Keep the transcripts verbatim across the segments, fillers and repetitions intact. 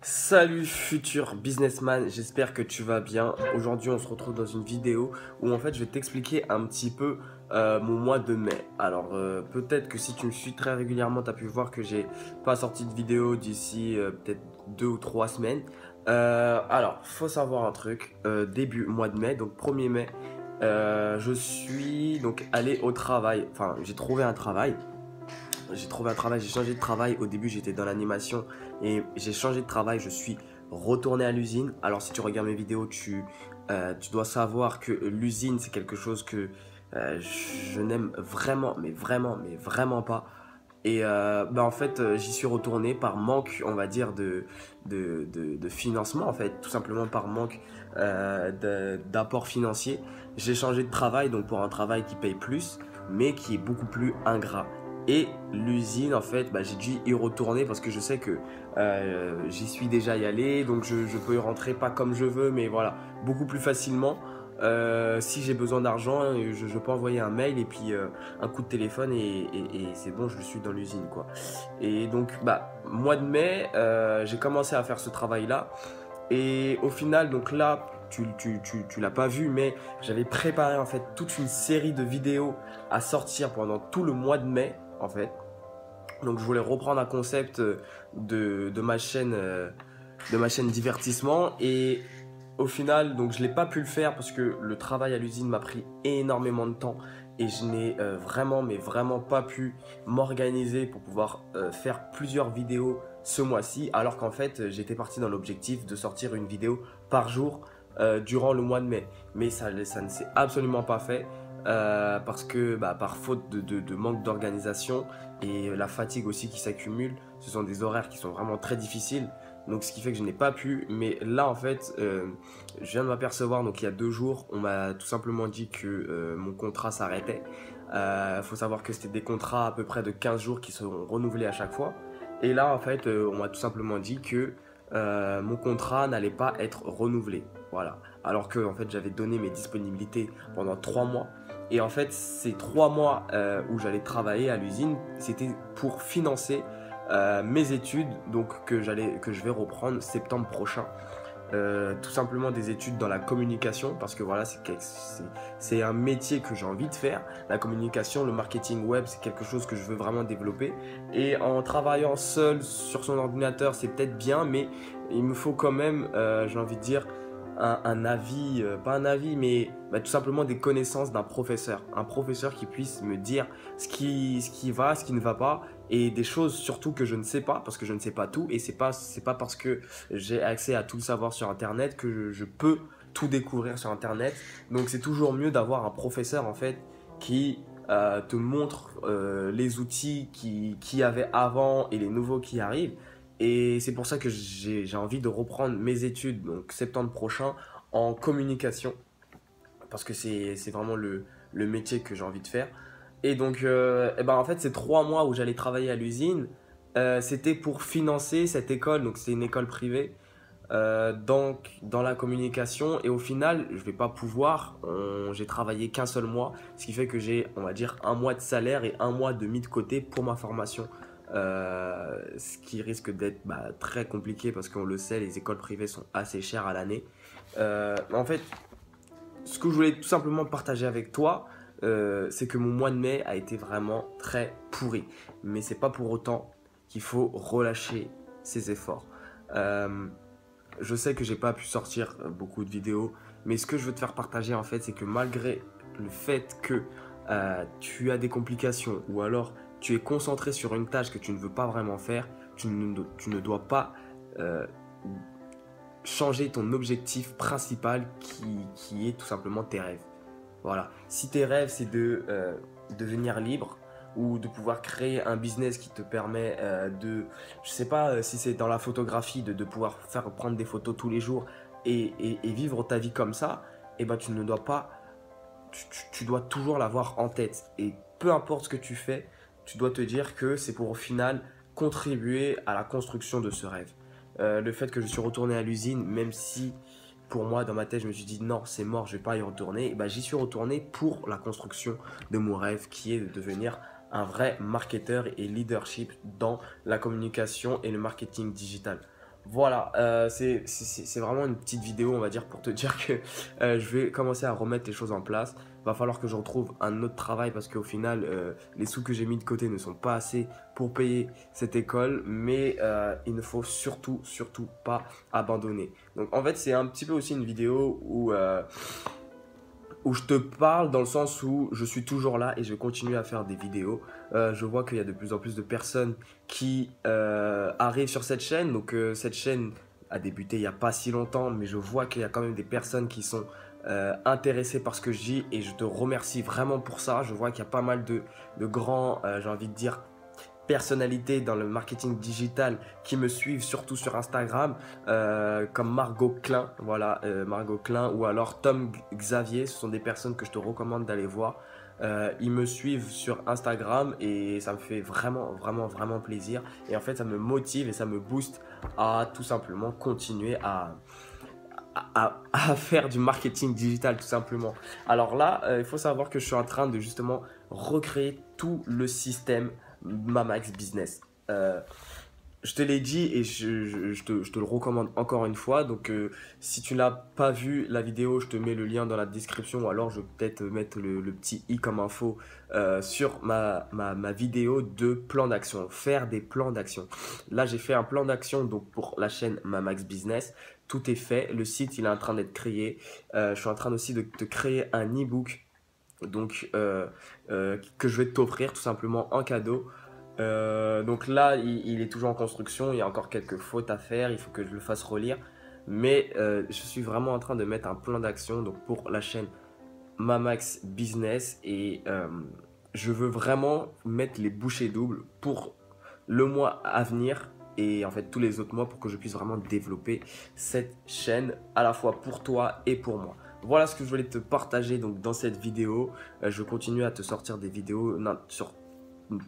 Salut futur businessman, j'espère que tu vas bien. Aujourd'hui on se retrouve dans une vidéo où en fait je vais t'expliquer un petit peu euh, mon mois de mai. Alors euh, peut-être que si tu me suis très régulièrement, tu as pu voir que j'ai pas sorti de vidéo d'ici euh, peut-être deux ou trois semaines. Euh, alors faut savoir un truc, euh, début mois de mai, donc premier mai, euh, je suis donc allé au travail, enfin j'ai trouvé un travail. J'ai trouvé un travail, j'ai changé de travail. Au début, j'étais dans l'animation et j'ai changé de travail. Je suis retourné à l'usine. Alors, si tu regardes mes vidéos, tu, euh, tu dois savoir que l'usine, c'est quelque chose que euh, je n'aime vraiment, mais vraiment, mais vraiment pas. Et euh, bah, en fait, j'y suis retourné par manque, on va dire, de, de, de, de financement, en fait. Tout simplement par manque euh, d'apport financier. J'ai changé de travail, donc pour un travail qui paye plus, mais qui est beaucoup plus ingrat. Et l'usine, en fait, bah, j'ai dû y retourner parce que je sais que euh, j'y suis déjà y allé. Donc, je, je peux y rentrer pas comme je veux, mais voilà, beaucoup plus facilement. Euh, si j'ai besoin d'argent, je, je peux envoyer un mail et puis euh, un coup de téléphone et, et, et c'est bon, je suis dans l'usine, quoi. Et donc, bah, mois de mai, euh, j'ai commencé à faire ce travail-là. Et au final, donc là, tu, tu, tu, tu l'as pas vu, mais j'avais préparé, en fait, toute une série de vidéos à sortir pendant tout le mois de mai. En fait, donc je voulais reprendre un concept de, de ma chaîne de ma chaîne divertissement et au final donc je l'ai pas pu le faire parce que le travail à l'usine m'a pris énormément de temps et je n'ai euh, vraiment mais vraiment pas pu m'organiser pour pouvoir euh, faire plusieurs vidéos ce mois-ci, alors qu'en fait j'étais parti dans l'objectif de sortir une vidéo par jour euh, durant le mois de mai, mais ça, ça ne s'est absolument pas fait. Euh, parce que bah, par faute de, de, de manque d'organisation et la fatigue aussi qui s'accumule, ce sont des horaires qui sont vraiment très difficiles. Donc ce qui fait que je n'ai pas pu, mais là en fait, euh, je viens de m'apercevoir, donc il y a deux jours, on m'a tout simplement dit que euh, mon contrat s'arrêtait. Euh, faut savoir que c'était des contrats à peu près de quinze jours qui seront renouvelés à chaque fois. Et là en fait, euh, on m'a tout simplement dit que euh, mon contrat n'allait pas être renouvelé. Voilà. Alors que en fait, j'avais donné mes disponibilités pendant trois mois. Et en fait, ces trois mois euh, où j'allais travailler à l'usine, c'était pour financer euh, mes études, donc que, j'allais, que je vais reprendre septembre prochain. Euh, tout simplement des études dans la communication, parce que voilà, c'est un métier que j'ai envie de faire. La communication, le marketing web, c'est quelque chose que je veux vraiment développer. Et en travaillant seul sur son ordinateur, c'est peut-être bien, mais il me faut quand même, euh, j'ai envie de dire, Un, un avis, euh, pas un avis, mais bah, tout simplement des connaissances d'un professeur. Un professeur qui puisse me dire ce qui, ce qui va, ce qui ne va pas, et des choses surtout que je ne sais pas, parce que je ne sais pas tout, et c'est pas, c'est pas parce que j'ai accès à tout le savoir sur Internet que je, je peux tout découvrir sur Internet. Donc c'est toujours mieux d'avoir un professeur en fait qui euh, te montre euh, les outils qu'il y avait avant et les nouveaux qui arrivent. Et c'est pour ça que j'ai envie de reprendre mes études, donc septembre prochain, en communication. Parce que c'est vraiment le, le métier que j'ai envie de faire. Et donc, euh, et ben en fait, ces trois mois où j'allais travailler à l'usine, euh, c'était pour financer cette école. Donc, c'est une école privée euh, dans, dans la communication. Et au final, je ne vais pas pouvoir. J'ai travaillé qu'un seul mois. Ce qui fait que j'ai, on va dire, un mois de salaire et un mois de mis de côté pour ma formation. Euh, ce qui risque d'être bah, très compliqué parce qu'on le sait, les écoles privées sont assez chères à l'année. Euh, en fait, ce que je voulais tout simplement partager avec toi, euh, c'est que mon mois de mai a été vraiment très pourri. Mais c'est pas pour autant qu'il faut relâcher ses efforts. Euh, je sais que j'ai pas pu sortir beaucoup de vidéos, mais ce que je veux te faire partager en fait, c'est que malgré le fait que euh, tu as des complications ou alors tu es concentré sur une tâche que tu ne veux pas vraiment faire, tu ne, tu ne dois pas euh, changer ton objectif principal qui, qui est tout simplement tes rêves. Voilà. Si tes rêves, c'est de euh, devenir libre ou de pouvoir créer un business qui te permet euh, de, je sais pas si c'est dans la photographie, de, de pouvoir faire prendre des photos tous les jours et, et, et vivre ta vie comme ça, eh ben, tu ne dois pas, tu, tu dois toujours l'avoir en tête. Et peu importe ce que tu fais, tu dois te dire que c'est pour au final contribuer à la construction de ce rêve. Euh, le fait que je suis retourné à l'usine, même si pour moi dans ma tête je me suis dit non c'est mort, je ne vais pas y retourner, et ben, j'y suis retourné pour la construction de mon rêve qui est de devenir un vrai marketeur et leadership dans la communication et le marketing digital. Voilà, euh, c'est vraiment une petite vidéo, on va dire, pour te dire que euh, je vais commencer à remettre les choses en place. Va falloir que je retrouve un autre travail parce qu'au final, euh, les sous que j'ai mis de côté ne sont pas assez pour payer cette école. Mais euh, il ne faut surtout, surtout pas abandonner. Donc en fait, c'est un petit peu aussi une vidéo où... Euh, où je te parle dans le sens où je suis toujours là et je continue à faire des vidéos. Euh, je vois qu'il y a de plus en plus de personnes qui euh, arrivent sur cette chaîne. Donc euh, cette chaîne a débuté il n'y a pas si longtemps, mais je vois qu'il y a quand même des personnes qui sont euh, intéressées par ce que je dis et je te remercie vraiment pour ça. Je vois qu'il y a pas mal de, de grands, euh, j'ai envie de dire, personnalités dans le marketing digital qui me suivent surtout sur Instagram, euh, comme Margot Klein, voilà, euh, Margot Klein, ou alors Tom Xavier. Ce sont des personnes que je te recommande d'aller voir. Euh, ils me suivent sur Instagram et ça me fait vraiment, vraiment, vraiment plaisir. Et en fait, ça me motive et ça me booste à tout simplement continuer à... À, à faire du marketing digital, tout simplement. Alors là, euh, il faut savoir que je suis en train de justement recréer tout le système MAMAX Business. Euh, je te l'ai dit et je, je, je, te, je te le recommande encore une fois. Donc, euh, si tu n'as pas vu la vidéo, je te mets le lien dans la description ou alors je vais peut-être mettre le, le petit i comme info euh, sur ma, ma, ma vidéo de plan d'action. Faire des plans d'action. Là, j'ai fait un plan d'action donc pour la chaîne MAMAX Business. Tout est fait, le site il est en train d'être créé, euh, je suis en train aussi de te créer un e-book donc, euh, euh, que je vais t'offrir tout simplement en cadeau. Euh, donc là il, il est toujours en construction, il y a encore quelques fautes à faire, il faut que je le fasse relire. Mais euh, je suis vraiment en train de mettre un plan d'action donc pour la chaîne MAMAX Business et euh, je veux vraiment mettre les bouchées doubles pour le mois à venir. Et en fait tous les autres mois pour que je puisse vraiment développer cette chaîne à la fois pour toi et pour moi. Voilà ce que je voulais te partager donc dans cette vidéo. Euh, je continue à te sortir des vidéos non, sur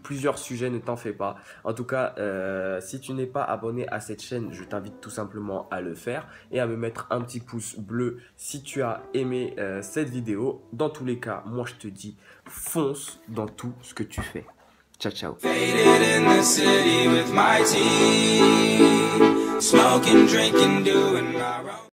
plusieurs sujets, ne t'en fais pas. En tout cas, euh, si tu n'es pas abonné à cette chaîne, je t'invite tout simplement à le faire et à me mettre un petit pouce bleu si tu as aimé euh, cette vidéo. Dans tous les cas, moi je te dis fonce dans tout ce que tu fais. Ciao, ciao. Faded in the city with my team, smoking, drinking, doing my own.